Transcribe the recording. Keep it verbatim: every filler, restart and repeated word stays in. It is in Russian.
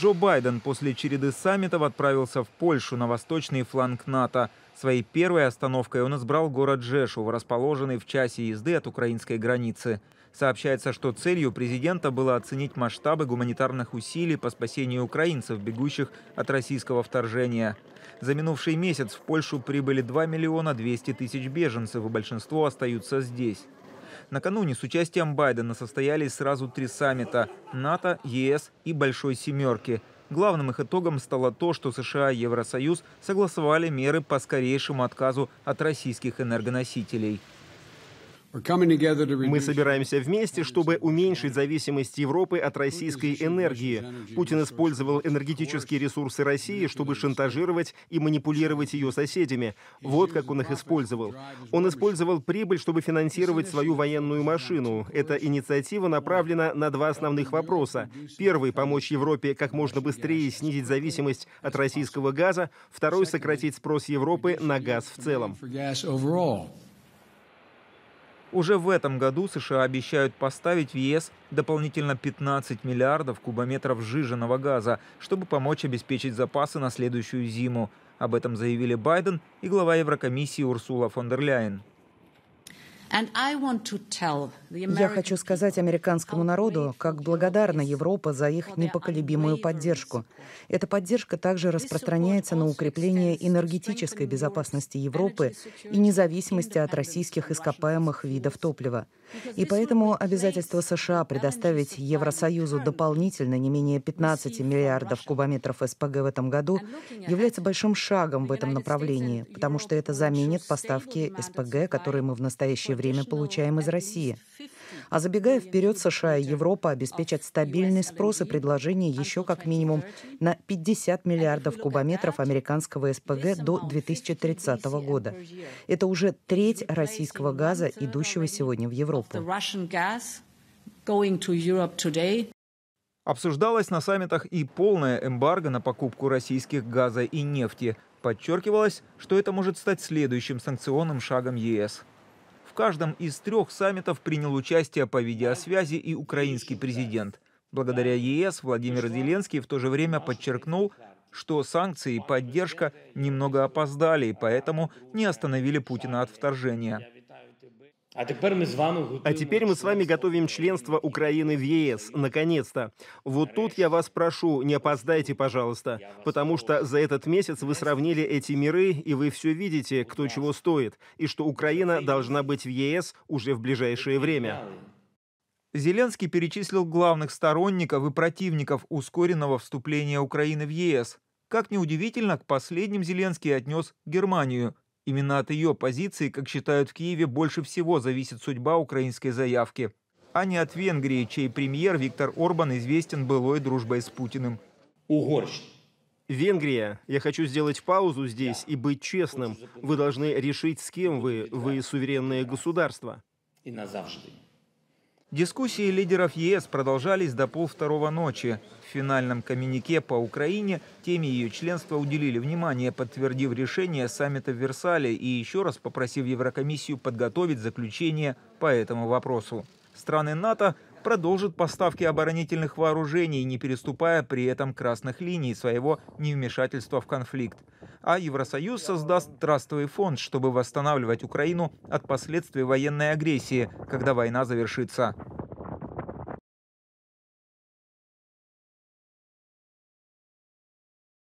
Джо Байден после череды саммитов отправился в Польшу на восточный фланг НАТО. Своей первой остановкой он избрал город Жешув, расположенный в часе езды от украинской границы. Сообщается, что целью президента было оценить масштабы гуманитарных усилий по спасению украинцев, бегущих от российского вторжения. За минувший месяц в Польшу прибыли два миллиона двести тысяч беженцев, и большинство остаются здесь. Накануне с участием Байдена состоялись сразу три саммита – НАТО, Е С и «Большой семерки». Главным их итогом стало то, что С Ш А и Евросоюз согласовали меры по скорейшему отказу от российских энергоносителей. Мы собираемся вместе, чтобы уменьшить зависимость Европы от российской энергии. Путин использовал энергетические ресурсы России, чтобы шантажировать и манипулировать ее соседями. Вот как он их использовал. Он использовал прибыль, чтобы финансировать свою военную машину. Эта инициатива направлена на два основных вопроса. Первый – помочь Европе как можно быстрее снизить зависимость от российского газа. Второй – сократить спрос Европы на газ в целом. Уже в этом году С Ш А обещают поставить в Е С дополнительно пятнадцать миллиардов кубометров сжиженного газа, чтобы помочь обеспечить запасы на следующую зиму. Об этом заявили Байден и глава Еврокомиссии Урсула фон дер Ляйен. Я хочу сказать американскому народу, как благодарна Европа за их непоколебимую поддержку. Эта поддержка также распространяется на укрепление энергетической безопасности Европы и независимости от российских ископаемых видов топлива. И поэтому обязательство С Ш А предоставить Евросоюзу дополнительно не менее пятнадцати миллиардов кубометров С П Г в этом году является большим шагом в этом направлении, потому что это заменит поставки С П Г, которые мы в настоящее время время получаем из России. А забегая вперед, С Ш А и Европа обеспечат стабильный спрос и предложение еще как минимум на пятьдесят миллиардов кубометров американского С П Г до две тысячи тридцатого года. Это уже треть российского газа, идущего сегодня в Европу. Обсуждалось на саммитах и полное эмбарго на покупку российских газа и нефти. Подчеркивалось, что это может стать следующим санкционным шагом Е С. В каждом из трех саммитов принял участие по видеосвязи и украинский президент. Благодаря Е С Владимир Зеленский в то же время подчеркнул, что санкции и поддержка немного опоздали, и поэтому не остановили Путина от вторжения. А теперь мы с вами готовим членство Украины в Е С. Наконец-то. Вот тут я вас прошу, не опоздайте, пожалуйста. Потому что за этот месяц вы сравнили эти миры, и вы все видите, кто чего стоит. И что Украина должна быть в Е С уже в ближайшее время. Зеленский перечислил главных сторонников и противников ускоренного вступления Украины в Е С. Как ни удивительно, к последним Зеленский отнес Германию. Именно от ее позиции, как считают в Киеве, больше всего зависит судьба украинской заявки, а не от Венгрии, чей премьер Виктор Орбан известен былой дружбой с Путиным. Венгрия, я хочу сделать паузу здесь и быть честным. Вы должны решить, с кем вы. Вы суверенное государство. Дискуссии лидеров Е С продолжались до полвторого ночи. В финальном коммюнике по Украине теме ее членства уделили внимание, подтвердив решение саммита в Версале и еще раз попросив Еврокомиссию подготовить заключение по этому вопросу. Страны НАТО продолжат поставки оборонительных вооружений, не переступая при этом красных линий своего невмешательства в конфликт. А Евросоюз создаст трастовый фонд, чтобы восстанавливать Украину от последствий военной агрессии, когда война завершится.